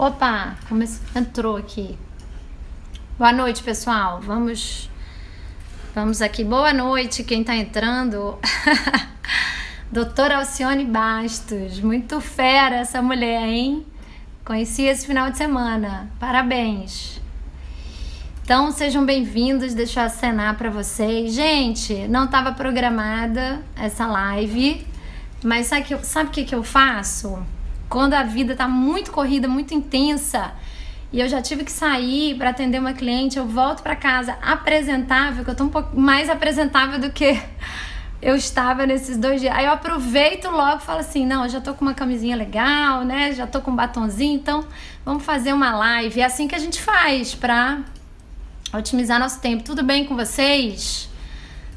Opa, entrou aqui. Boa noite, pessoal. Vamos aqui. Boa noite, quem tá entrando. Doutora Alcione Bastos. Muito fera essa mulher, hein? Conheci esse final de semana. Parabéns. Então, sejam bem-vindos. Deixa eu acenar para vocês. Gente, não estava programada essa live, mas sabe o que eu faço? Quando a vida tá muito corrida, muito intensa, e eu já tive que sair para atender uma cliente, eu volto para casa apresentável, que eu tô um pouco mais apresentável do que eu estava nesses 2 dias. Aí eu aproveito logo e falo assim, não, eu já tô com uma camisinha legal, né? Já tô com um batonzinho, então vamos fazer uma live. É assim que a gente faz para otimizar nosso tempo. Tudo bem com vocês?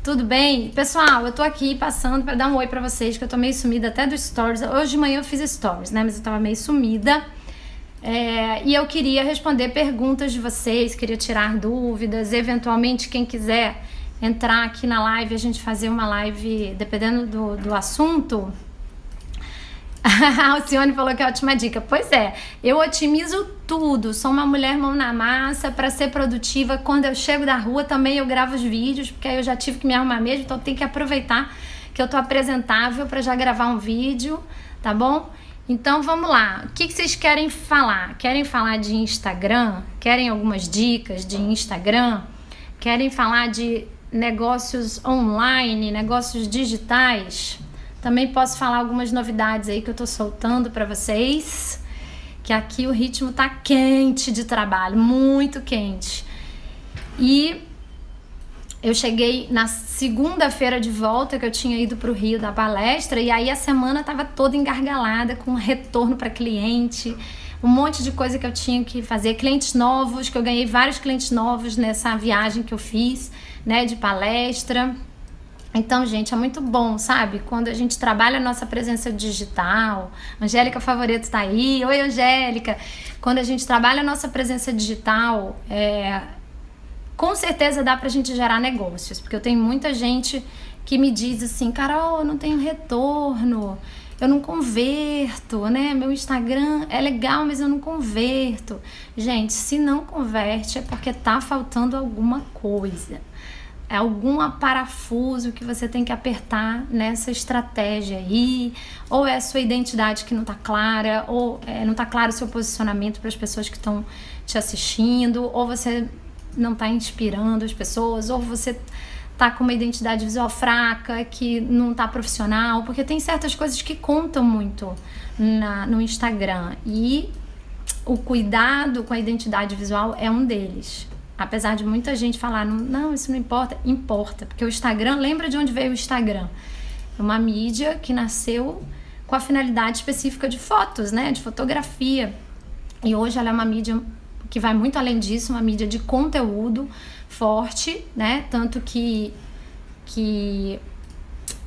Tudo bem? Pessoal, eu tô aqui passando para dar um oi para vocês, que eu tô meio sumida até dos stories. Hoje de manhã eu fiz stories, né? Mas eu tava meio sumida. E eu queria responder perguntas de vocês, queria tirar dúvidas. Eventualmente, quem quiser entrar aqui na live, a gente fazer uma live, dependendo do assunto. A Alcione falou que é ótima dica. Pois é, eu otimizo tudo. Sou uma mulher mão na massa para ser produtiva. Quando eu chego da rua também eu gravo os vídeos, porque aí eu já tive que me arrumar mesmo, então tem que aproveitar que eu tô apresentável para já gravar um vídeo, tá bom? Então vamos lá. O que que vocês querem falar? Querem falar de Instagram? Querem algumas dicas de Instagram? Querem falar de negócios online, negócios digitais? Também posso falar algumas novidades aí que eu tô soltando pra vocês, que aqui o ritmo tá quente de trabalho, muito quente. E eu cheguei na segunda-feira de volta, que eu tinha ido pro Rio da palestra, e aí a semana tava toda engargalada, com retorno pra cliente, um monte de coisa que eu tinha que fazer, clientes novos, que eu ganhei vários clientes novos nessa viagem que eu fiz, né, de palestra. Então, gente, é muito bom, sabe? Quando a gente trabalha a nossa presença digital. Angélica Favorito tá aí. Oi, Angélica. Quando a gente trabalha a nossa presença digital, com certeza dá pra gente gerar negócios. Porque eu tenho muita gente que me diz assim, Carol, eu não tenho retorno, eu não converto, né? Meu Instagram é legal, mas eu não converto. Gente, se não converte é porque tá faltando alguma coisa. É algum parafuso que você tem que apertar nessa estratégia aí, ou é a sua identidade que não tá clara, ou não tá claro o seu posicionamento para as pessoas que estão te assistindo, ou você não tá inspirando as pessoas, ou você tá com uma identidade visual fraca, que não tá profissional, porque tem certas coisas que contam muito no Instagram, e o cuidado com a identidade visual é um deles. Apesar de muita gente falar, não, isso não importa, importa. Porque o Instagram, lembra de onde veio o Instagram? É uma mídia que nasceu com a finalidade específica de fotos, né? De fotografia. E hoje ela é uma mídia que vai muito além disso, uma mídia de conteúdo forte, né? Tanto que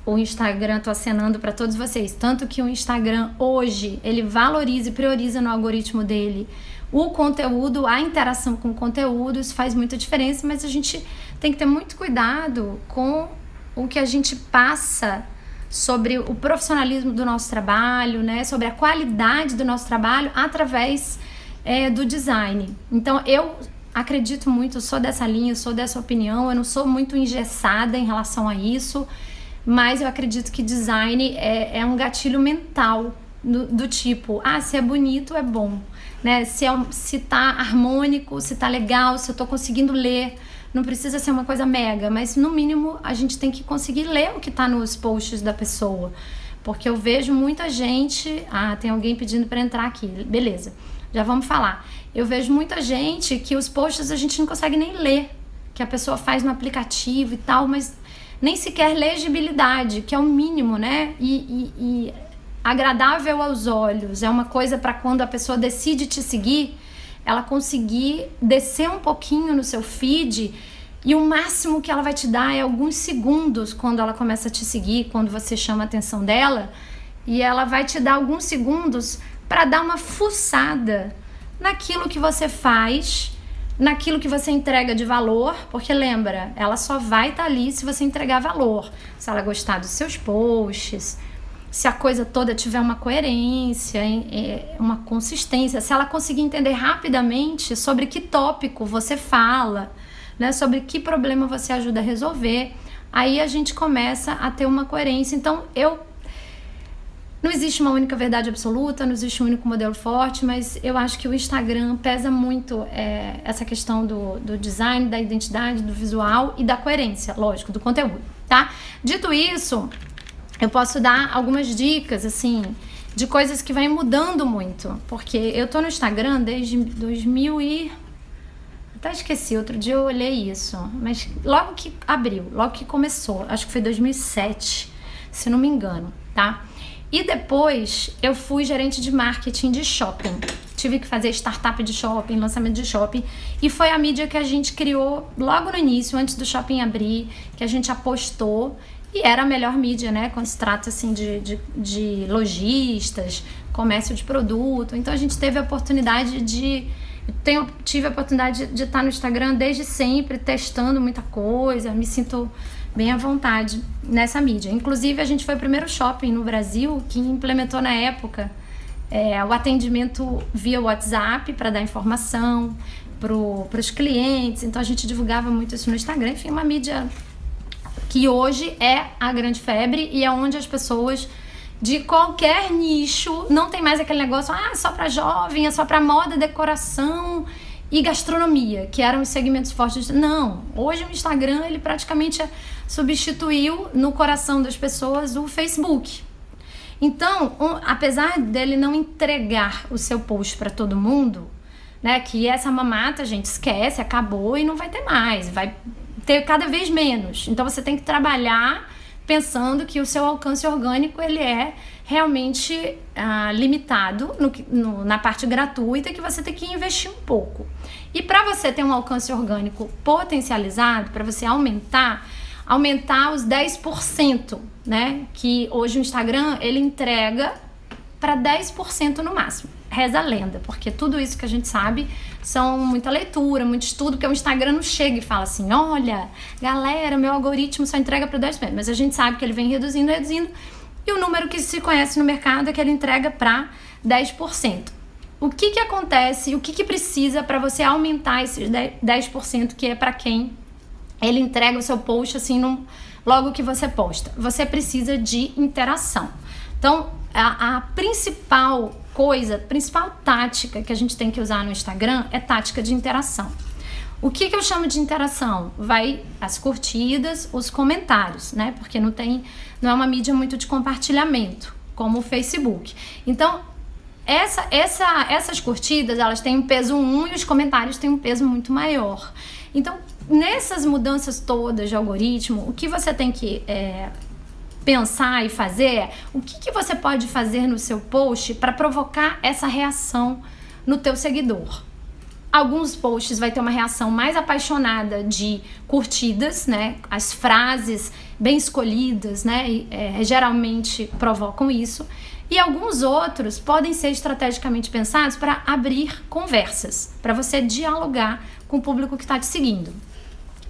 o Instagram, tô acenando para todos vocês, tanto que o Instagram hoje, ele valoriza e prioriza no algoritmo dele o conteúdo, a interação com o conteúdo. Isso faz muita diferença, mas a gente tem que ter muito cuidado com o que a gente passa sobre o profissionalismo do nosso trabalho, né? Sobre a qualidade do nosso trabalho através do design. Então, eu acredito muito, eu sou dessa linha, eu sou dessa opinião, eu não sou muito engessada em relação a isso, mas eu acredito que design é um gatilho mental do tipo, se é bonito, é bom. Né? Se tá harmônico, se tá legal, se eu tô conseguindo ler. Não precisa ser uma coisa mega, mas no mínimo a gente tem que conseguir ler o que tá nos posts da pessoa. Porque eu vejo muita gente... tem alguém pedindo pra entrar aqui. Beleza, já vamos falar. Eu vejo muita gente que os posts a gente não consegue nem ler. Que a pessoa faz no aplicativo e tal, mas nem sequer legibilidade, que é o mínimo, né? E agradável aos olhos, é uma coisa para quando a pessoa decide te seguir, ela conseguir descer um pouquinho no seu feed, e o máximo que ela vai te dar é alguns segundos quando ela começa a te seguir, quando você chama a atenção dela, e ela vai te dar alguns segundos para dar uma fuçada naquilo que você faz, naquilo que você entrega de valor, porque lembra, ela só vai estar ali se você entregar valor, se ela gostar dos seus posts, se a coisa toda tiver uma coerência, uma consistência, se ela conseguir entender rapidamente sobre que tópico você fala, né, sobre que problema você ajuda a resolver, aí a gente começa a ter uma coerência. Então, não existe uma única verdade absoluta, não existe um único modelo forte, mas eu acho que o Instagram pesa muito essa questão do design, da identidade, do visual e da coerência, lógico, do conteúdo, tá? Dito isso, eu posso dar algumas dicas, assim, de coisas que vai mudando muito, porque eu tô no Instagram desde 2000 e... até esqueci, outro dia eu olhei isso, mas logo que abriu, logo que começou, acho que foi 2007, se não me engano, tá? E depois eu fui gerente de marketing de shopping. Tive que fazer startup de shopping, lançamento de shopping. E foi a mídia que a gente criou logo no início, antes do shopping abrir, que a gente apostou. E era a melhor mídia, né? Quando se trata assim, de lojistas, comércio de produto. Então a gente teve a oportunidade de... tive a oportunidade de estar no Instagram desde sempre, testando muita coisa. Me sinto... bem à vontade nessa mídia. Inclusive, a gente foi o primeiro shopping no Brasil que implementou na época o atendimento via WhatsApp para dar informação para os clientes. Então, a gente divulgava muito isso no Instagram. Enfim, uma mídia que hoje é a grande febre e é onde as pessoas de qualquer nicho não tem mais aquele negócio, ah, só para jovem, é só para moda, decoração... e gastronomia, que eram os segmentos fortes. Não, hoje o Instagram, ele praticamente substituiu no coração das pessoas o Facebook. Então, apesar dele não entregar o seu post para todo mundo, né, que essa mamata a gente esquece, acabou e não vai ter mais, vai ter cada vez menos. Então, você tem que trabalhar pensando que o seu alcance orgânico, ele é realmente limitado na parte gratuita, que você tem que investir um pouco. E para você ter um alcance orgânico potencializado, para você aumentar os 10%, né? Que hoje o Instagram, ele entrega para 10% no máximo. Reza a lenda, porque tudo isso que a gente sabe são muita leitura, muito estudo, porque o Instagram não chega e fala assim, olha, galera, meu algoritmo só entrega para 10%. Mas a gente sabe que ele vem reduzindo, reduzindo, e o número que se conhece no mercado é que ele entrega para 10%. O que acontece, o que precisa para você aumentar esses 10%, que é para quem ele entrega o seu post assim, logo que você posta? Você precisa de interação. Então, a principal coisa, a principal tática que a gente tem que usar no Instagram é tática de interação. O que eu chamo de interação? Vai as curtidas, os comentários, né? Porque não é uma mídia muito de compartilhamento, como o Facebook. Então, essas curtidas, elas têm um peso 1 e os comentários têm um peso muito maior. Então, nessas mudanças todas de algoritmo, o que você tem que pensar e fazer é o que você pode fazer no seu post para provocar essa reação no teu seguidor. Alguns posts vai ter uma reação mais apaixonada de curtidas, né? As frases bem escolhidas, né? E, geralmente provocam isso. E alguns outros podem ser estrategicamente pensados para abrir conversas, para você dialogar com o público que está te seguindo.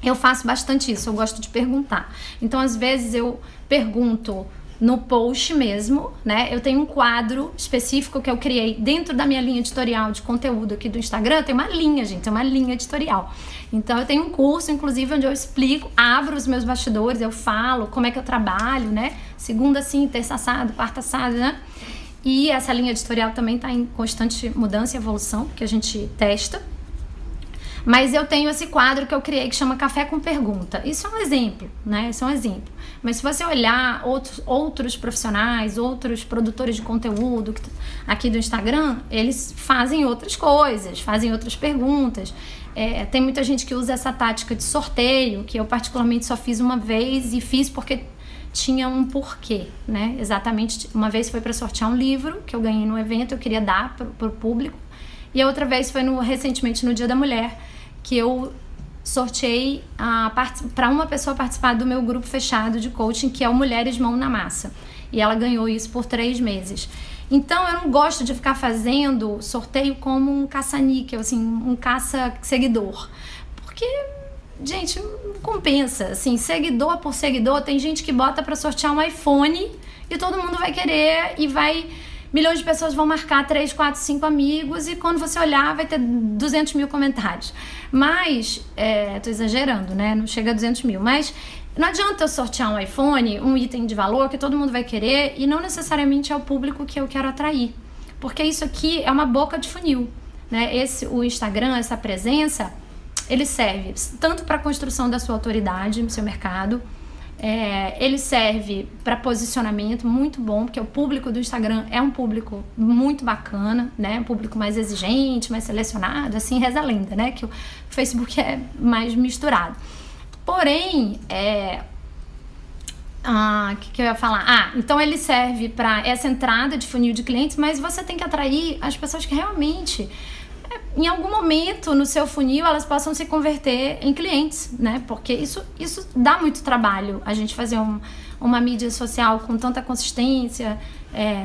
Eu faço bastante isso, eu gosto de perguntar. Então, às vezes, eu pergunto no post mesmo, né? Eu tenho um quadro específico que eu criei dentro da minha linha editorial de conteúdo aqui do Instagram. Tem uma linha, gente, é uma linha editorial. Então eu tenho um curso, inclusive, onde eu explico, abro os meus bastidores, eu falo como é que eu trabalho, né? Segunda assim, terça assado, quarta assado, né? E essa linha editorial também está em constante mudança e evolução, porque a gente testa. Mas eu tenho esse quadro que eu criei que chama Café com Pergunta. Isso é um exemplo, né? Isso é um exemplo. Mas se você olhar outros profissionais, outros produtores de conteúdo aqui do Instagram, eles fazem outras coisas, fazem outras perguntas. Tem muita gente que usa essa tática de sorteio, que eu particularmente só fiz uma vez e fiz porque tinha um porquê, né? Exatamente. Uma vez foi para sortear um livro que eu ganhei no evento, eu queria dar para o público. E a outra vez foi recentemente no Dia da Mulher, que eu sorteei para uma pessoa participar do meu grupo fechado de coaching, que é o Mulheres Mão na Massa. E ela ganhou isso por 3 meses. Então, eu não gosto de ficar fazendo sorteio como um caça-níquel, assim, um caça-seguidor. Porque, gente, não compensa. Assim, seguidor por seguidor, tem gente que bota para sortear um iPhone e todo mundo vai querer e vai... Milhões de pessoas vão marcar 3, 4, 5 amigos e quando você olhar vai ter 200 mil comentários. Mas, tô exagerando, né? Não chega a 200 mil, mas não adianta eu sortear um iPhone, um item de valor que todo mundo vai querer e não necessariamente é o público que eu quero atrair. Porque isso aqui é uma boca de funil, né? O Instagram, essa presença, ele serve tanto para a construção da sua autoridade no seu mercado, ele serve para posicionamento muito bom, porque o público do Instagram é um público muito bacana, né? Um público mais exigente, mais selecionado, assim reza a lenda, né? Que o Facebook é mais misturado. Porém, que eu ia falar? Então ele serve para essa entrada de funil de clientes, mas você tem que atrair as pessoas que realmente... em algum momento no seu funil elas possam se converter em clientes, né? Porque isso dá muito trabalho, a gente fazer uma mídia social com tanta consistência,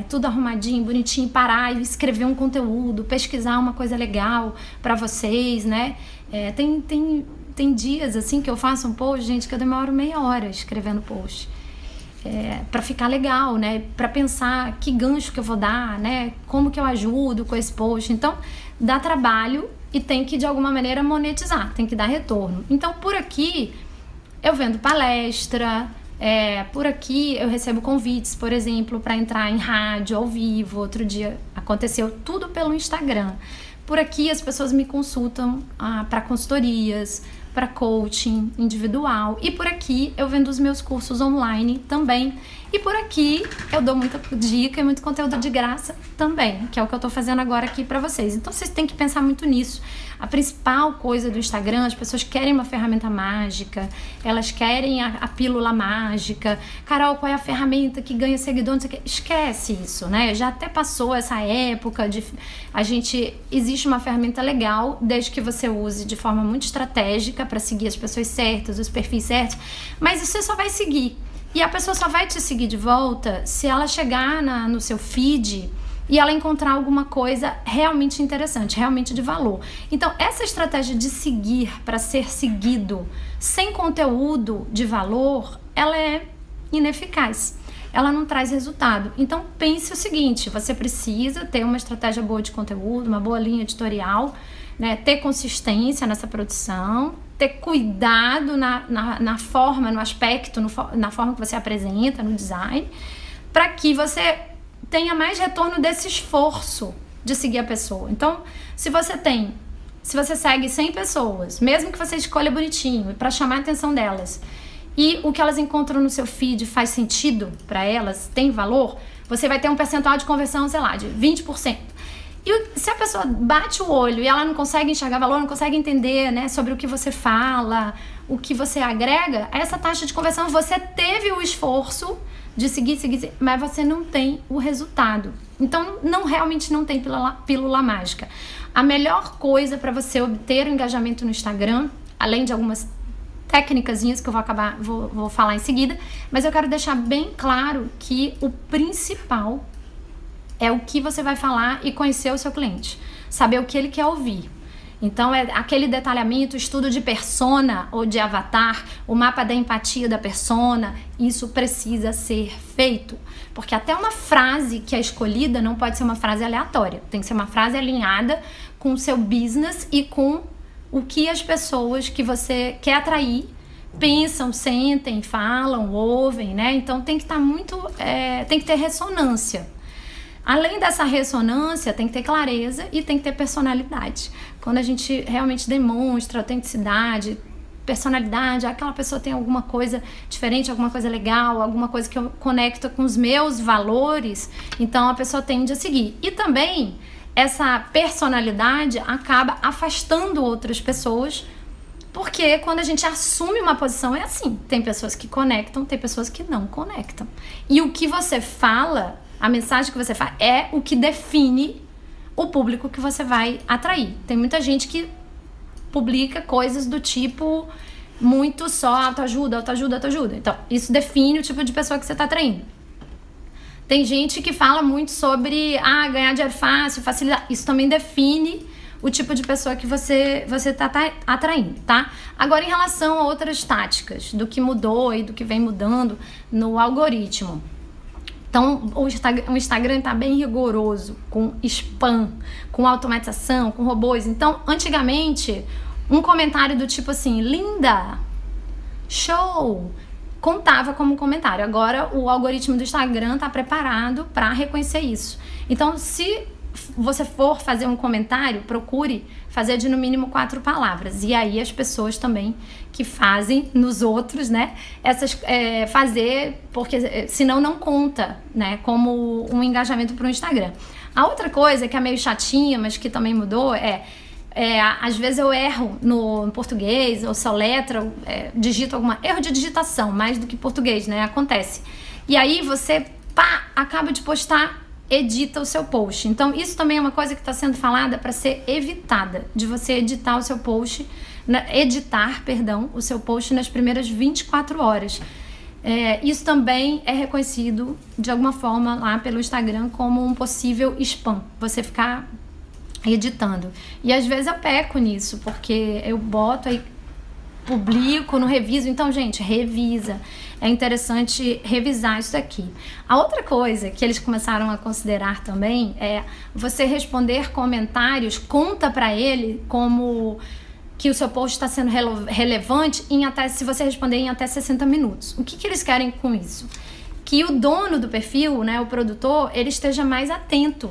tudo arrumadinho, bonitinho, parar e escrever um conteúdo, pesquisar uma coisa legal para vocês, né? Tem dias assim que eu faço um post, gente, que eu demoro meia hora escrevendo post. Para ficar legal, né? Para pensar que gancho que eu vou dar, né? Como que eu ajudo com esse post. Então, dá trabalho e tem que, de alguma maneira, monetizar, tem que dar retorno. Então, por aqui, eu vendo palestra, por aqui eu recebo convites, por exemplo, para entrar em rádio ao vivo. Outro dia aconteceu, tudo pelo Instagram. Por aqui as pessoas me consultam para consultorias, para coaching individual, e por aqui eu vendo os meus cursos online também, e por aqui eu dou muita dica e muito conteúdo de graça também, que é o que eu tô fazendo agora aqui para vocês. Então vocês têm que pensar muito nisso. A principal coisa do Instagram, as pessoas querem uma ferramenta mágica, elas querem a pílula mágica. Carol, qual é a ferramenta que ganha seguidor? Não sei o que. Esquece isso, né? Já até passou essa época de existe uma ferramenta legal, desde que você use de forma muito estratégica para seguir as pessoas certas, os perfis certos, mas você só vai seguir e a pessoa só vai te seguir de volta se ela chegar no seu feed e ela encontrar alguma coisa realmente interessante, realmente de valor. Então essa estratégia de seguir para ser seguido sem conteúdo de valor, ela é ineficaz, ela não traz resultado. Então pense o seguinte, você precisa ter uma estratégia boa de conteúdo, uma boa linha editorial, né? Ter consistência nessa produção, ter cuidado na forma, no aspecto, na forma que você apresenta, no design, para que você tenha mais retorno desse esforço de seguir a pessoa. Então, se você segue 100 pessoas, mesmo que você escolha bonitinho, para chamar a atenção delas, e o que elas encontram no seu feed faz sentido para elas, tem valor, você vai ter um percentual de conversão, sei lá, de 20%. E se a pessoa bate o olho e ela não consegue enxergar valor, não consegue entender, né, sobre o que você fala, o que você agrega, essa taxa de conversão, você teve o esforço de seguir, mas você não tem o resultado. Então, realmente não tem pílula mágica. A melhor coisa para você obter o engajamento no Instagram, além de algumas técnicazinhas que eu vou falar em seguida, mas eu quero deixar bem claro que o principal é o que você vai falar e conhecer o seu cliente, saber o que ele quer ouvir. Então é aquele detalhamento, estudo de persona ou de avatar, o mapa da empatia da persona, isso precisa ser feito. Porque até uma frase que é escolhida não pode ser uma frase aleatória, tem que ser uma frase alinhada com o seu business e com o que as pessoas que você quer atrair pensam, sentem, falam, ouvem, né? Então tem que estar muito, tem que ter ressonância. Além dessa ressonância, tem que ter clareza e tem que ter personalidade. Quando a gente realmente demonstra autenticidade, personalidade, aquela pessoa tem alguma coisa diferente, alguma coisa legal, alguma coisa que eu conecto com os meus valores, então a pessoa tende a seguir. E também, essa personalidade acaba afastando outras pessoas, porque quando a gente assume uma posição é assim, tem pessoas que conectam, tem pessoas que não conectam. E o que você fala... A mensagem que você faz é o que define o público que você vai atrair. Tem muita gente que publica coisas do tipo muito só autoajuda, autoajuda, autoajuda. Então, isso define o tipo de pessoa que você está atraindo. Tem gente que fala muito sobre ganhar dinheiro fácil, facilidade. Isso também define o tipo de pessoa que você está atraindo, tá? Agora, em relação a outras táticas, do que mudou e do que vem mudando no algoritmo. Então, o Instagram está bem rigoroso, com spam, com automatização, com robôs. Então, antigamente, um comentário do tipo assim, linda, show, contava como comentário. Agora, o algoritmo do Instagram está preparado para reconhecer isso. Então, se você for fazer um comentário, procure fazer de no mínimo 4 palavras. E aí, as pessoas também que fazem nos outros, né? Fazer, porque senão não conta, né? Como um engajamento para o Instagram. A outra coisa que é meio chatinha, mas que também mudou, às vezes eu erro no português, ou soletro, digito alguma... Erro de digitação, mais do que português, né? Acontece. E aí, você, pá, acaba de postar... edita o seu post. Então, isso também é uma coisa que está sendo falada para ser evitada, de você editar o seu post, o seu post nas primeiras 24 horas. Isso também é reconhecido, de alguma forma, lá pelo Instagram, como um possível spam, você ficar editando. E às vezes eu peco nisso, porque eu boto aí, publico, não reviso. Então, gente, revisa. É interessante revisar isso aqui. A outra coisa que eles começaram a considerar também é você responder comentários, conta pra ele como que o seu post está sendo relevante se você responder em até 60 minutos. O que que eles querem com isso? Que o dono do perfil, né, o produtor, ele esteja mais atento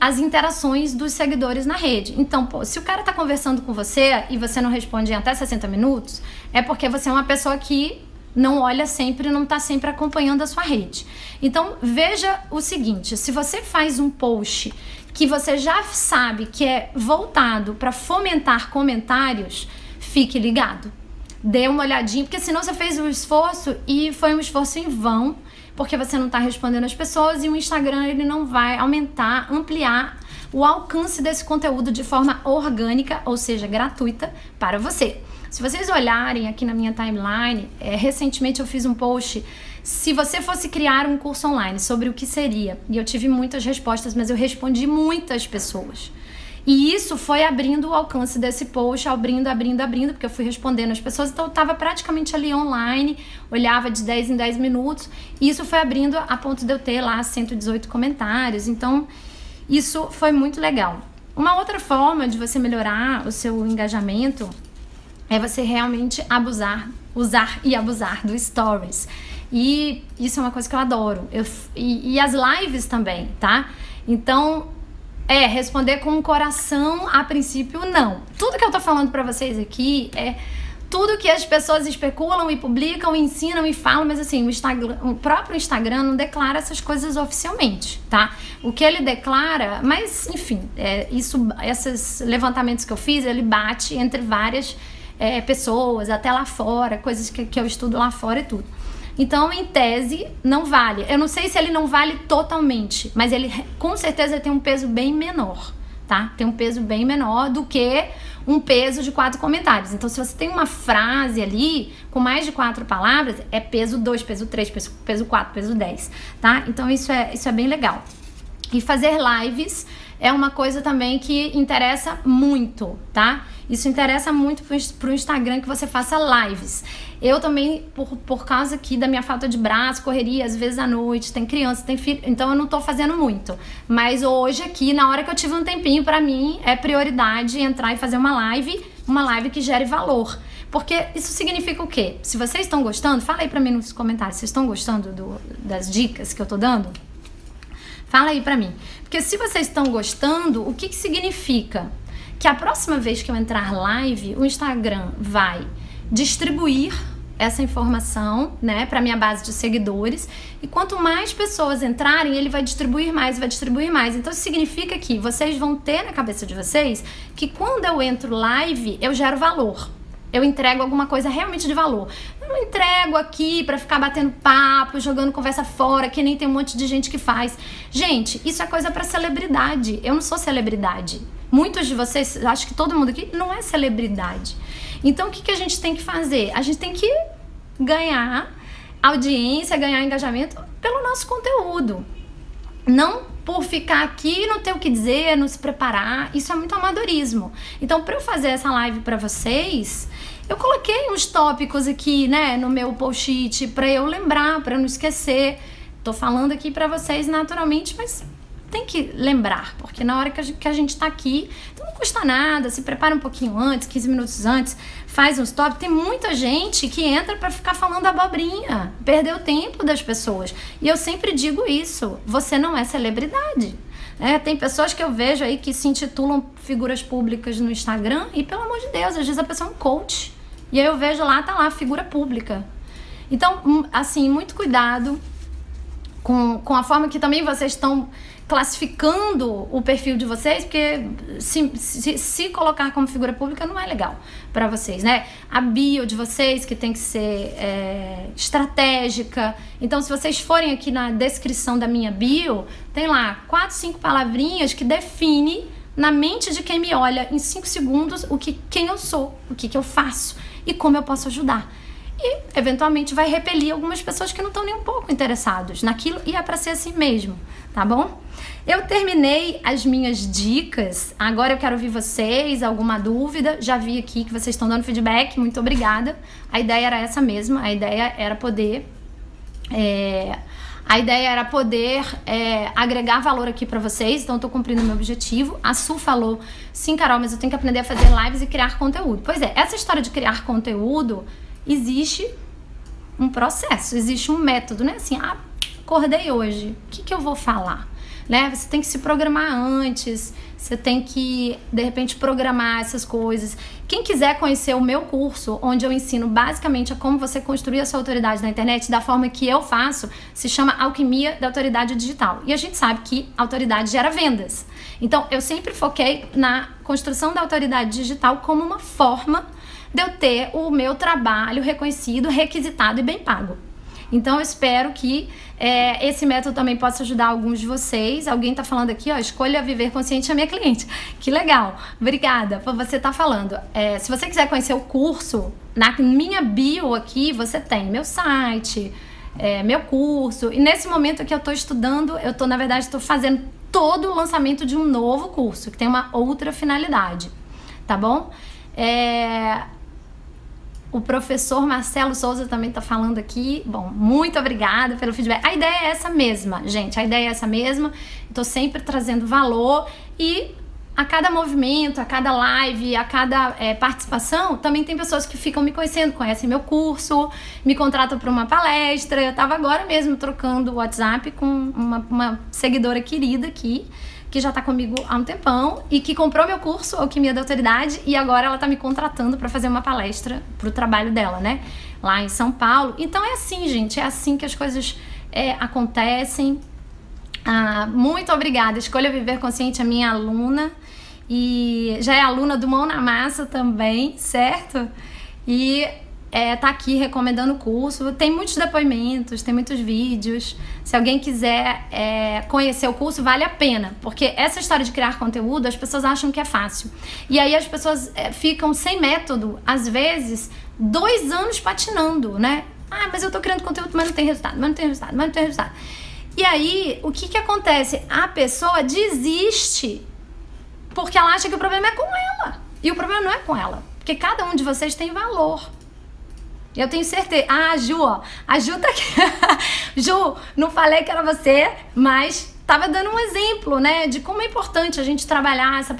às interações dos seguidores na rede. Então, pô, se o cara tá conversando com você e você não responde em até 60 minutos, é porque você é uma pessoa que não olha sempre, não tá sempre acompanhando a sua rede. Então, veja o seguinte, se você faz um post que você já sabe que é voltado para fomentar comentários, fique ligado. Dê uma olhadinha, porque senão você fez um esforço e foi um esforço em vão, porque você não está respondendo as pessoas e o Instagram ele não vai aumentar, ampliar o alcance desse conteúdo de forma orgânica, ou seja, gratuita, para você. Se vocês olharem aqui na minha timeline, recentemente eu fiz um post, se você fosse criar um curso online, sobre o que seria? E eu tive muitas respostas, mas eu respondi muitas pessoas. E isso foi abrindo o alcance desse post, abrindo, porque eu fui respondendo as pessoas, então eu estava praticamente ali online, olhava de 10 em 10 minutos, e isso foi abrindo a ponto de eu ter lá 118 comentários, então isso foi muito legal. Uma outra forma de você melhorar o seu engajamento é você realmente usar e abusar do Stories. E isso é uma coisa que eu adoro, e as lives também, tá? Então... responder com o coração, a princípio, não. Tudo que eu tô falando pra vocês aqui é tudo que as pessoas especulam e publicam, e ensinam e falam, mas assim, o próprio Instagram não declara essas coisas oficialmente, tá? O que ele declara, mas enfim, esses levantamentos que eu fiz, ele bate entre várias pessoas, até lá fora, coisas que eu estudo lá fora e tudo. Então, em tese, não vale. Eu não sei se ele não vale totalmente, mas ele com certeza tem um peso bem menor, tá? Tem um peso bem menor do que um peso de 4 comentários. Então, se você tem uma frase ali com mais de 4 palavras, é peso 2, peso 3, peso 4, peso 10, tá? Então, isso é bem legal. E fazer lives é uma coisa também que interessa muito, tá? Isso interessa muito pro Instagram que você faça lives. Eu também, por causa aqui da minha falta de braço, correria, às vezes à noite, tem criança, tem filho, então eu não tô fazendo muito. Mas hoje aqui, na hora que eu tive um tempinho, pra mim é prioridade entrar e fazer uma live que gere valor. Porque isso significa o quê? Se vocês estão gostando, fala aí pra mim nos comentários, vocês estão gostando das dicas que eu tô dando? Fala aí pra mim. Porque se vocês estão gostando, o que significa? Que a próxima vez que eu entrar live, o Instagram vai distribuir essa informação, né, para minha base de seguidores, e quanto mais pessoas entrarem, ele vai distribuir mais, então isso significa que vocês vão ter na cabeça de vocês que quando eu entro live, eu gero valor, eu entrego alguma coisa realmente de valor. Eu não entrego aqui para ficar batendo papo, jogando conversa fora, que nem tem um monte de gente que faz. Gente, isso é coisa para celebridade. Eu não sou celebridade. Muitos de vocês, acho que todo mundo aqui não é celebridade. Então, o que a gente tem que fazer? A gente tem que ganhar audiência, ganhar engajamento pelo nosso conteúdo. Não por ficar aqui, não ter o que dizer, não se preparar. Isso é muito amadorismo. Então, para eu fazer essa live para vocês, Eu coloquei uns tópicos aqui, né, no meu post-it para eu lembrar, para eu não esquecer. Tô falando aqui para vocês naturalmente, mas tem que lembrar, porque na hora que a gente tá aqui, então não custa nada, se prepara um pouquinho antes, 15 minutos antes, faz uns tópicos. Tem muita gente que entra para ficar falando abobrinha, perdeu o tempo das pessoas. E eu sempre digo isso, você não é celebridade. É, tem pessoas que eu vejo aí que se intitulam figuras públicas no Instagram e, pelo amor de Deus, às vezes a pessoa é um coach. E aí eu vejo lá, tá lá, figura pública. Então, assim, muito cuidado com a forma que também vocês estão classificando o perfil de vocês, porque se colocar como figura pública não é legal para vocês, né? A bio de vocês que tem que ser estratégica. Então, se vocês forem aqui na descrição da minha bio, tem lá 4, 5 palavrinhas que define na mente de quem me olha em 5 segundos quem eu sou, o que eu faço e como eu posso ajudar. E, eventualmente, vai repelir algumas pessoas que não estão nem um pouco interessados naquilo, e é para ser assim mesmo, tá bom? Eu terminei as minhas dicas, agora eu quero ouvir vocês, alguma dúvida, já vi aqui que vocês estão dando feedback, muito obrigada. A ideia era essa mesma, a ideia era poder... agregar valor aqui pra vocês, então eu tô cumprindo o meu objetivo. A Su falou, sim, Carol, mas eu tenho que aprender a fazer lives e criar conteúdo. Pois é, essa história de criar conteúdo... existe um processo, existe um método, né? Assim, ah, acordei hoje, o que eu vou falar? Né? Você tem que se programar antes, você tem que, de repente, programar essas coisas. Quem quiser conhecer o meu curso, onde eu ensino basicamente a como você construir a sua autoridade na internet, da forma que eu faço, se chama Alquimia da Autoridade Digital. E a gente sabe que autoridade gera vendas. Então, eu sempre foquei na construção da autoridade digital como uma forma de eu ter o meu trabalho reconhecido, requisitado e bem pago. Então, eu espero que esse método também possa ajudar alguns de vocês. Alguém está falando aqui, ó, Escolha Viver Consciente, é minha cliente. Que legal. Obrigada por você estar falando. Se você quiser conhecer o curso, na minha bio aqui você tem meu site, meu curso. E nesse momento aqui eu estou estudando, na verdade, estou fazendo todo o lançamento de um novo curso, que tem uma outra finalidade, tá bom? O professor Marcelo Souza também tá falando aqui. Bom, muito obrigada pelo feedback. A ideia é essa mesma, gente. A ideia é essa mesma. Eu tô sempre trazendo valor e a cada movimento, a cada live, a cada participação, também tem pessoas que ficam me conhecendo, conhecem meu curso, me contratam para uma palestra. Eu tava agora mesmo trocando o WhatsApp com uma seguidora querida aqui, que já tá comigo há um tempão e que comprou meu curso, Alquimia da Autoridade, e agora ela tá me contratando para fazer uma palestra pro trabalho dela, né? Lá em São Paulo. Então é assim, gente, é assim que as coisas acontecem. Ah, muito obrigada. Escolha Viver Consciente, a minha aluna, e já é aluna do Mão na Massa também, certo? E... tá aqui recomendando o curso, tem muitos depoimentos, tem muitos vídeos. Se alguém quiser conhecer o curso, vale a pena, porque essa história de criar conteúdo, as pessoas acham que é fácil. E aí as pessoas ficam sem método, às vezes, 2 anos patinando, né? Ah, mas eu tô criando conteúdo, mas não tem resultado, mas não tem resultado, mas não tem resultado. E aí, o que acontece? A pessoa desiste, porque ela acha que o problema é com ela. E o problema não é com ela, porque cada um de vocês tem valor. Eu tenho certeza. Ah, Ju, ó. A Ju tá aqui. Ju, não falei que era você, mas tava dando um exemplo, né? De como é importante a gente trabalhar essa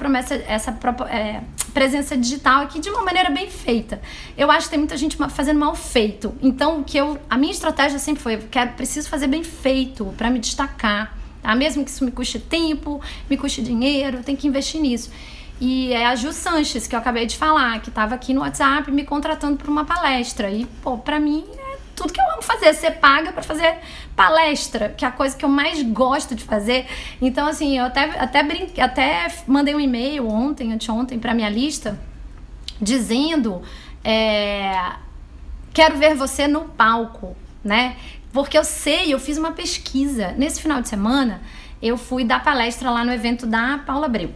presença digital aqui de uma maneira bem feita. Eu acho que tem muita gente fazendo mal feito. Então, a minha estratégia sempre foi, preciso fazer bem feito para me destacar, tá? Mesmo que isso me custe tempo, me custe dinheiro, eu tenho que investir nisso. E é a Ju Sanches, que eu acabei de falar, que estava aqui no WhatsApp me contratando para uma palestra. E, pô, pra mim é tudo que eu amo fazer. Você paga para fazer palestra, que é a coisa que eu mais gosto de fazer. Então, assim, eu até mandei um e-mail ontem, anteontem, pra minha lista, dizendo: quero ver você no palco, né? Porque eu sei, eu fiz uma pesquisa. Nesse final de semana, eu fui dar palestra lá no evento da Paula Abreu,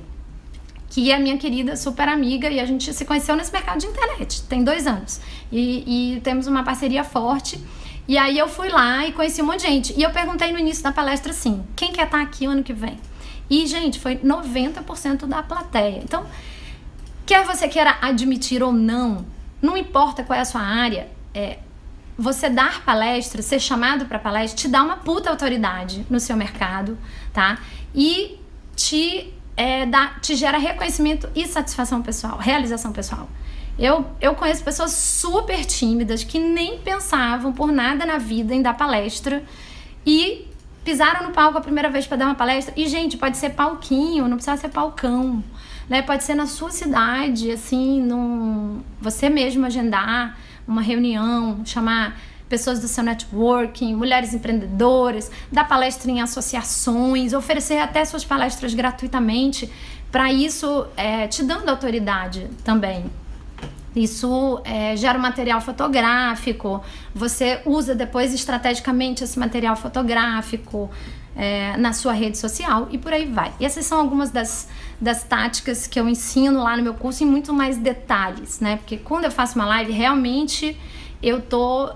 que é a minha querida super amiga, e a gente se conheceu nesse mercado de internet, tem 2 anos, e temos uma parceria forte. E aí eu fui lá e conheci um monte de gente, e eu perguntei no início da palestra assim, quem quer estar aqui o ano que vem? E, gente, foi 90% da plateia. Então, quer você queira admitir ou não, Não importa qual é a sua área, você dar palestra, ser chamado para palestra, te dá uma puta autoridade no seu mercado, tá? E te gera reconhecimento e satisfação pessoal, realização pessoal. Eu conheço pessoas super tímidas que nem pensavam por nada na vida em dar palestra e pisaram no palco a primeira vez para dar uma palestra. E, gente, pode ser palquinho, não precisa ser palcão, né? Pode ser na sua cidade, assim, você mesmo agendar uma reunião, chamar pessoas do seu networking, mulheres empreendedoras, dar palestra em associações, oferecer até suas palestras gratuitamente, para isso te dando autoridade também. Isso gera um material fotográfico, você usa depois estrategicamente esse material fotográfico na sua rede social e por aí vai. E essas são algumas das táticas que eu ensino lá no meu curso, em muito mais detalhes, né? Porque quando eu faço uma live, realmente eu tô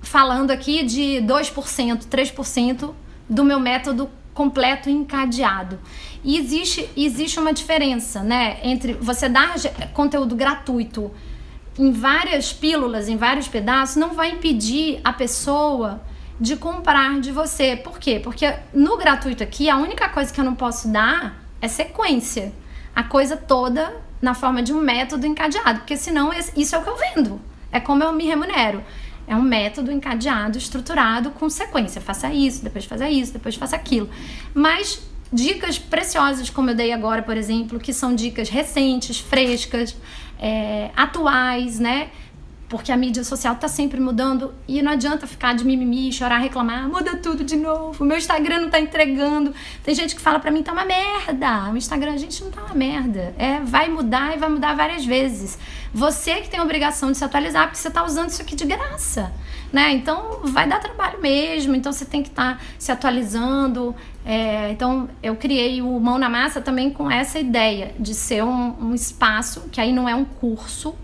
falando aqui de 2%, 3% do meu método completo e encadeado. E existe uma diferença, né? Entre você dar conteúdo gratuito em várias pílulas, em vários pedaços, não vai impedir a pessoa de comprar de você. Por quê? Porque no gratuito aqui, a única coisa que eu não posso dar é sequência. A coisa toda na forma de um método encadeado, porque senão isso é o que eu vendo, é como eu me remunero. É um método encadeado, estruturado, com sequência. Faça isso, depois faça isso, depois faça aquilo. Mas dicas preciosas, como eu dei agora, por exemplo, que são dicas recentes, frescas, atuais, né? Porque a mídia social tá sempre mudando e não adianta ficar de mimimi, chorar, reclamar, muda tudo de novo, meu Instagram não tá entregando. Tem gente que fala pra mim, tá uma merda. O Instagram, gente, não tá uma merda. Vai mudar e vai mudar várias vezes. Você que tem a obrigação de se atualizar, porque você tá usando isso aqui de graça, né? Então, vai dar trabalho mesmo, então você tem que estar se atualizando. Então, eu criei o Mão na Massa também com essa ideia de ser um espaço, que aí não é um curso,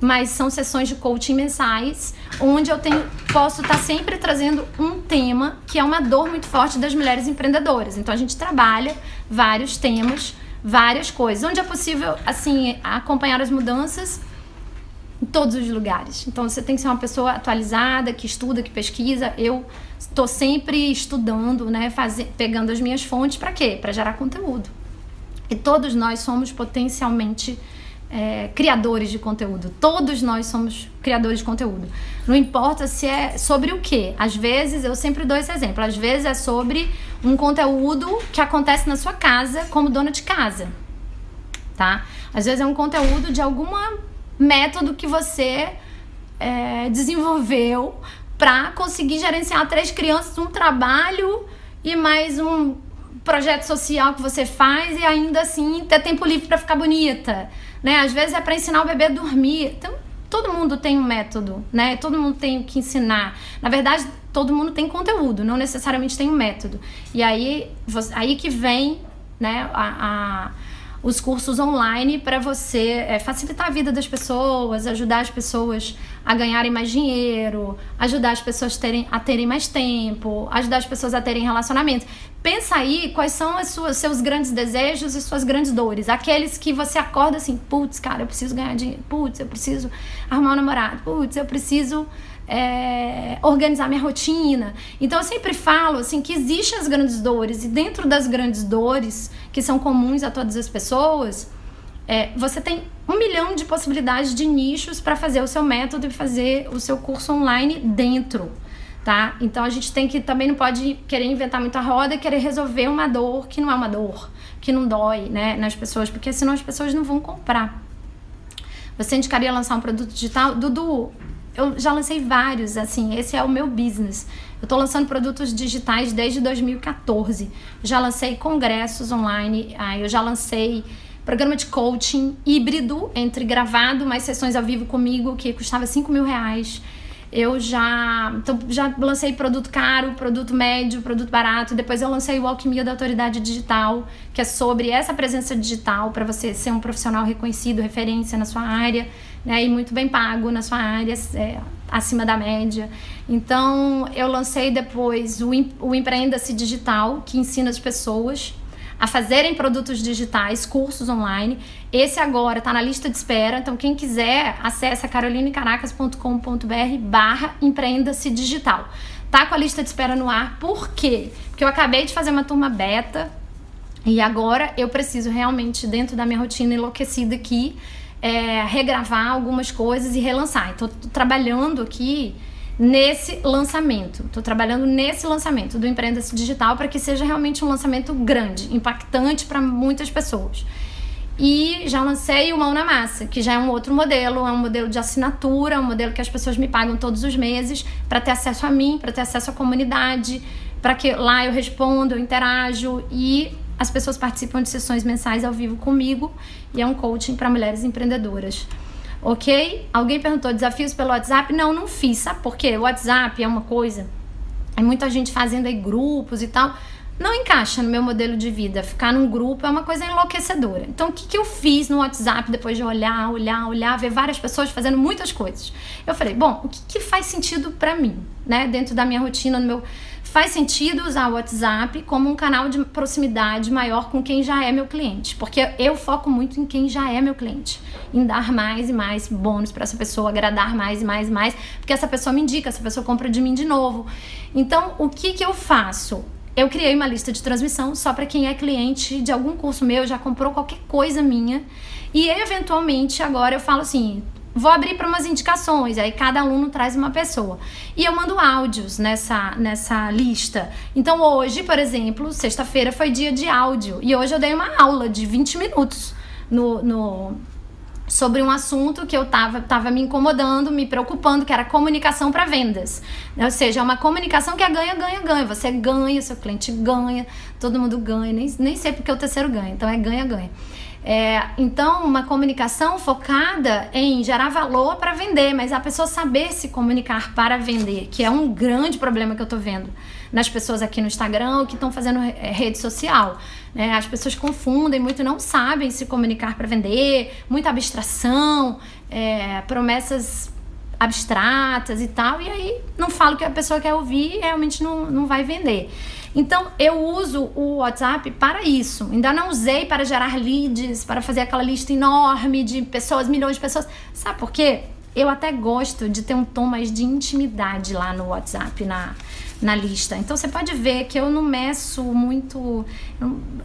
mas são sessões de coaching mensais, onde eu posso estar sempre trazendo um tema, que é uma dor muito forte das mulheres empreendedoras. Então, a gente trabalha vários temas, várias coisas, onde é possível, assim, acompanhar as mudanças em todos os lugares. Então, você tem que ser uma pessoa atualizada, que estuda, que pesquisa. Eu estou sempre estudando, né, pegando as minhas fontes. Para quê? Para gerar conteúdo. E todos nós somos potencialmente criadores de conteúdo. Todos nós somos criadores de conteúdo. Não importa se é sobre o quê. Às vezes, eu sempre dou esse exemplo. Às vezes é sobre um conteúdo que acontece na sua casa, como dona de casa, tá? Às vezes é um conteúdo de alguma método que você desenvolveu para conseguir gerenciar 3 crianças, um trabalho e mais um projeto social que você faz e ainda assim ter tempo livre para ficar bonita, né? Às vezes é para ensinar o bebê a dormir. Então, todo mundo tem um método, né? Todo mundo tem o que ensinar. Na verdade, todo mundo tem conteúdo, não necessariamente tem um método. E aí que vem, né, os cursos online para você facilitar a vida das pessoas, ajudar as pessoas a ganharem mais dinheiro, ajudar as pessoas a terem mais tempo, ajudar as pessoas a terem relacionamento. Pensa aí quais são seus grandes desejos e suas grandes dores. Aqueles que você acorda assim, putz, cara, eu preciso ganhar dinheiro, putz, eu preciso arrumar um namorado, putz, eu preciso organizar minha rotina. Então eu sempre falo assim que existem as grandes dores, e dentro das grandes dores, que são comuns a todas as pessoas, você tem 1 milhão de possibilidades de nichos para fazer o seu método e fazer o seu curso online dentro, tá? Então a gente também não pode querer inventar muita roda e querer resolver uma dor que não é uma dor, que não dói, né, nas pessoas, porque senão as pessoas não vão comprar. Você indicaria lançar um produto digital? Dudu, eu já lancei vários, assim, esse é o meu business. Eu tô lançando produtos digitais desde 2014. Já lancei congressos online, eu já lancei programa de coaching híbrido, entre gravado, mais sessões ao vivo comigo, que custava R$5.000. Eu já lancei produto caro, produto médio, produto barato. Depois eu lancei o Alquimia da Autoridade Digital, que é sobre essa presença digital para você ser um profissional reconhecido, referência na sua área, né, e muito bem pago na sua área, acima da média. Então eu lancei depois o Empreenda-se Digital, que ensina as pessoas a fazerem produtos digitais, cursos online. Esse agora está na lista de espera, então quem quiser acessa carolinecaracas.com.br/empreenda-se digital. Tá com a lista de espera no ar, por quê? Porque eu acabei de fazer uma turma beta e agora eu preciso realmente, dentro da minha rotina enlouquecida aqui, regravar algumas coisas e relançar. Então tô trabalhando aqui nesse lançamento. Estou trabalhando nesse lançamento do Empreenda-se Digital para que seja realmente um lançamento grande, impactante para muitas pessoas. E já lancei o Mão na Massa, que já é um outro modelo, é um modelo de assinatura, um modelo que as pessoas me pagam todos os meses para ter acesso a mim, para ter acesso à comunidade, para que lá eu respondo, eu interajo e as pessoas participam de sessões mensais ao vivo comigo e é um coaching para mulheres empreendedoras. Ok? Alguém perguntou desafios pelo WhatsApp? Não, não fiz, sabe por quê? O WhatsApp é uma coisa, é muita gente fazendo aí grupos e tal, não encaixa no meu modelo de vida, ficar num grupo é uma coisa enlouquecedora. Então o que, que eu fiz no WhatsApp depois de olhar, ver várias pessoas fazendo muitas coisas? Eu falei, bom, o que, que faz sentido pra mim, né, dentro da minha rotina, no meu... Faz sentido usar o WhatsApp como um canal de proximidade maior com quem já é meu cliente, porque eu foco muito em quem já é meu cliente, em dar mais e mais bônus para essa pessoa, agradar mais e mais e mais, porque essa pessoa me indica, essa pessoa compra de mim de novo. Então, o que que eu faço? Eu criei uma lista de transmissão só para quem é cliente de algum curso meu, já comprou qualquer coisa minha, e eventualmente agora eu falo assim... Vou abrir para umas indicações, aí cada aluno traz uma pessoa. E eu mando áudios nessa lista. Então hoje, por exemplo, sexta-feira foi dia de áudio. E hoje eu dei uma aula de 20 minutos sobre um assunto que eu tava me incomodando, me preocupando, que era comunicação para vendas. Ou seja, é uma comunicação que é ganha, ganha, ganha. Você ganha, seu cliente ganha, todo mundo ganha. Nem sei porque o terceiro ganha, então é ganha, ganha. Então, uma comunicação focada em gerar valor para vender, mas a pessoa saber se comunicar para vender, que é um grande problema que eu tô vendo nas pessoas aqui no Instagram, que estão fazendo rede social, né? As pessoas confundem muito, não sabem se comunicar para vender, muita abstração, promessas abstratas e tal, e aí não falo o que a pessoa quer ouvir e realmente não vai vender. Então, eu uso o WhatsApp para isso. Ainda não usei para gerar leads, para fazer aquela lista enorme de pessoas, milhões de pessoas. Sabe por quê? Eu até gosto de ter um tom mais de intimidade lá no WhatsApp, na lista. Então, você pode ver que eu não meço muito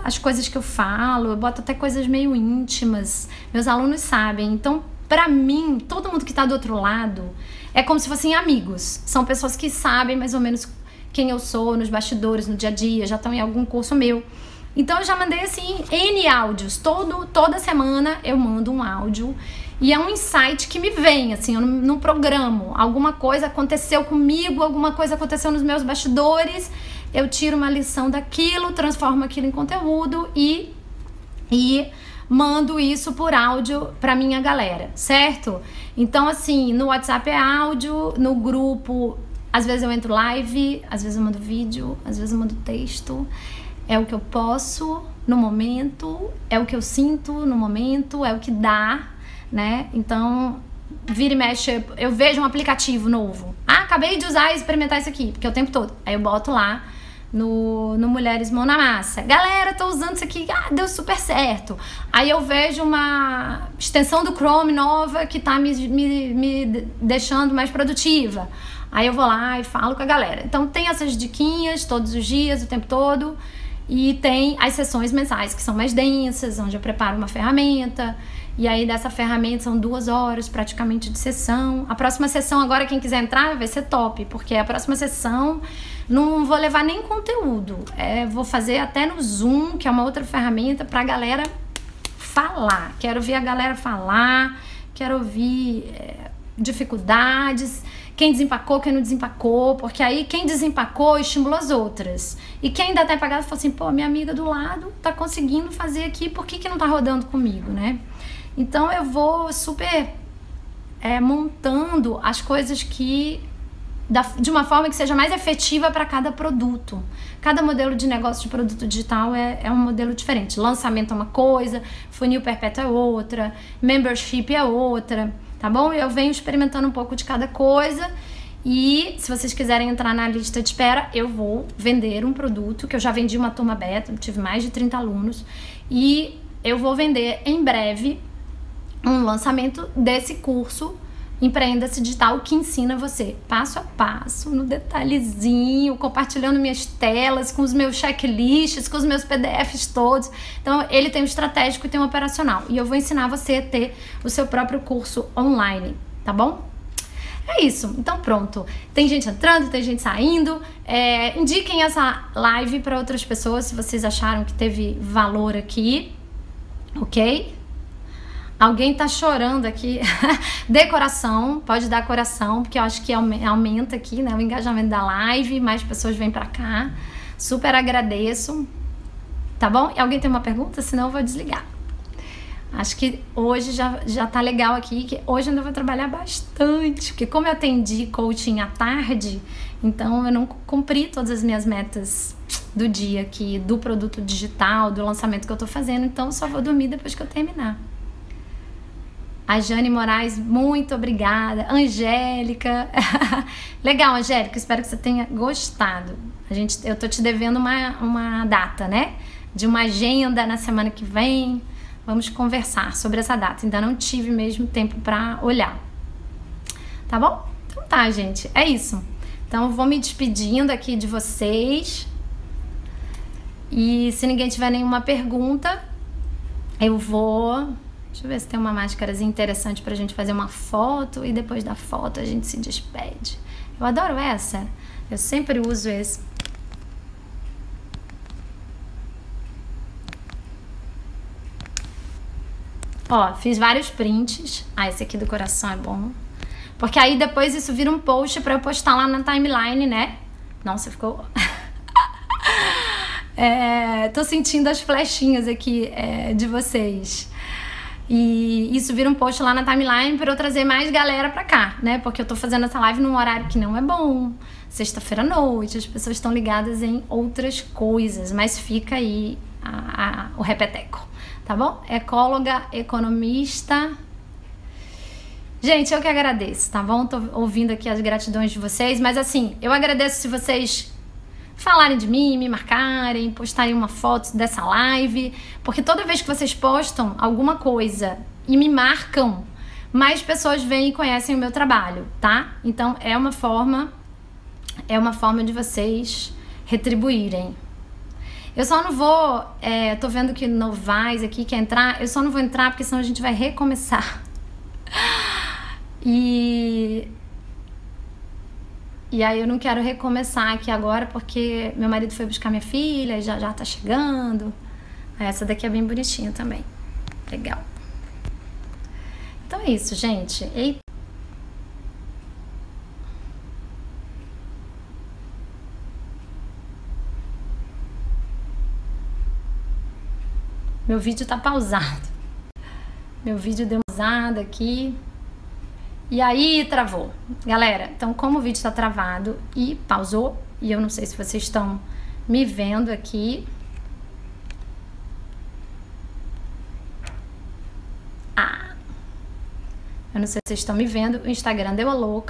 as coisas que eu falo. Eu boto até coisas meio íntimas. Meus alunos sabem. Então, para mim, todo mundo que está do outro lado é como se fossem amigos. São pessoas que sabem mais ou menos quem eu sou, nos bastidores, no dia a dia, já estão em algum curso meu. Então eu já mandei assim N áudios, toda semana eu mando um áudio e é um insight que me vem, assim, eu não programo, alguma coisa aconteceu comigo, alguma coisa aconteceu nos meus bastidores, eu tiro uma lição daquilo, transformo aquilo em conteúdo e mando isso por áudio pra minha galera, certo? Então assim, no WhatsApp é áudio, no grupo... Às vezes eu entro live, às vezes eu mando vídeo, às vezes eu mando texto. É o que eu posso no momento, é o que eu sinto no momento, é o que dá, né? Então, vira e mexe, eu vejo um aplicativo novo. Ah, acabei de usar e experimentar isso aqui, porque é o tempo todo. Aí eu boto lá no Mulheres Mão na Massa. Galera, tô usando isso aqui, deu super certo. Aí eu vejo uma extensão do Chrome nova que tá me deixando mais produtiva. Aí eu vou lá e falo com a galera. Então tem essas diquinhas todos os dias, o tempo todo. E tem as sessões mensais, que são mais densas, onde eu preparo uma ferramenta. E aí dessa ferramenta são 2 horas praticamente de sessão. A próxima sessão agora, quem quiser entrar, vai ser top. Porque a próxima sessão não vou levar nem conteúdo. Vou fazer até no Zoom, que é uma outra ferramenta pra galera falar. Quero ouvir a galera falar, quero ouvir dificuldades... Quem desempacou, quem não desempacou, porque aí quem desempacou estimula as outras. E quem ainda tá empacado fala assim, pô, minha amiga do lado tá conseguindo fazer aqui, por que que não tá rodando comigo, né? Então eu vou super montando as coisas de uma forma que seja mais efetiva para cada produto. Cada modelo de negócio de produto digital é um modelo diferente. Lançamento é uma coisa, funil perpétuo é outra, membership é outra... Tá bom? Eu venho experimentando um pouco de cada coisa E se vocês quiserem entrar na lista de espera, eu vou vender um produto que eu já vendi uma turma beta, tive mais de 30 alunos, e eu vou vender em breve um lançamento desse curso Empreenda-se Digital, que ensina você passo a passo, no detalhezinho, compartilhando minhas telas, com os meus checklists, com os meus PDFs todos. Então, ele tem um estratégico e tem um operacional. E eu vou ensinar você a ter o seu próprio curso online, tá bom? É isso. Então, pronto. Tem gente entrando, tem gente saindo. Indiquem essa live para outras pessoas, se vocês acharam que teve valor aqui, ok? Alguém tá chorando aqui, dê coração, pode dar coração, porque eu acho que aumenta aqui, né, o engajamento da live, mais pessoas vêm pra cá, super agradeço, tá bom? E alguém tem uma pergunta? Senão eu vou desligar. Acho que hoje já tá legal aqui, que hoje ainda vou trabalhar bastante, porque como eu atendi coaching à tarde, então eu não cumpri todas as minhas metas do dia aqui, do produto digital, do lançamento que eu tô fazendo, então só vou dormir depois que eu terminar. A Jane Moraes, muito obrigada. Angélica. Legal, Angélica, espero que você tenha gostado. Eu tô te devendo uma data, né? De uma agenda na semana que vem. Vamos conversar sobre essa data. Ainda não tive mesmo tempo pra olhar. Tá bom? Então tá, gente. É isso. Então eu vou me despedindo aqui de vocês. E se ninguém tiver nenhuma pergunta, eu vou... Deixa eu ver se tem uma máscarazinha interessante pra gente fazer uma foto e depois da foto a gente se despede. Eu adoro essa. Eu sempre uso esse. Ó, fiz vários prints. Ah, esse aqui do coração é bom. Porque aí depois isso vira um post pra eu postar lá na timeline, né? Nossa, ficou... tô sentindo as flechinhas aqui de vocês. E isso vira um post lá na timeline para eu trazer mais galera pra cá, né? Porque eu tô fazendo essa live num horário que não é bom, sexta-feira à noite, as pessoas estão ligadas em outras coisas, mas fica aí o repeteco, tá bom? Ecóloga, economista... Gente, eu que agradeço, tá bom? Tô ouvindo aqui as gratidões de vocês, mas assim, eu agradeço se vocês... falarem de mim, me marcarem, postarem uma foto dessa live, porque toda vez que vocês postam alguma coisa e me marcam, mais pessoas vêm e conhecem o meu trabalho, tá? Então é uma forma de vocês retribuírem. Eu só não vou, tô vendo que Novaes aqui quer entrar, eu só não vou entrar porque senão a gente vai recomeçar. E aí eu não quero recomeçar aqui agora porque meu marido foi buscar minha filha e já tá chegando. Essa daqui é bem bonitinha também. Legal. Então é isso, gente. Eita. Meu vídeo tá pausado. Meu vídeo deu uma pausada aqui. E aí travou. Galera, então como o vídeo está travado e pausou, e eu não sei se vocês estão me vendo aqui. Eu não sei se vocês estão me vendo, o Instagram deu a louca.